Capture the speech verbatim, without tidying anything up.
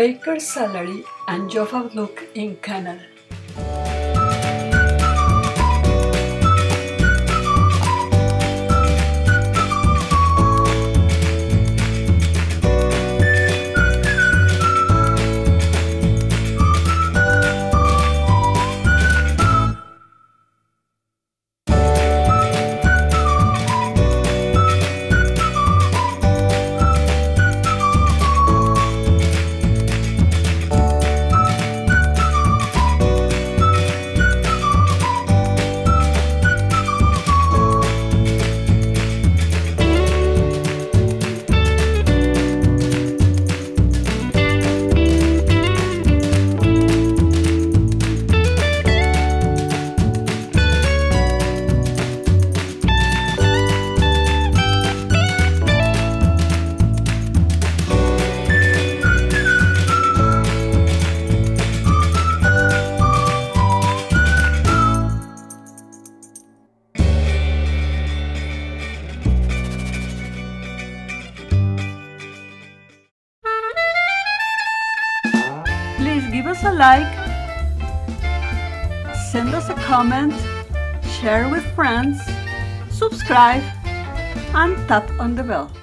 Baker's Salary and Job Outlook in Canada. Give us a like, send us a comment, share with friends, subscribe, and tap on the bell.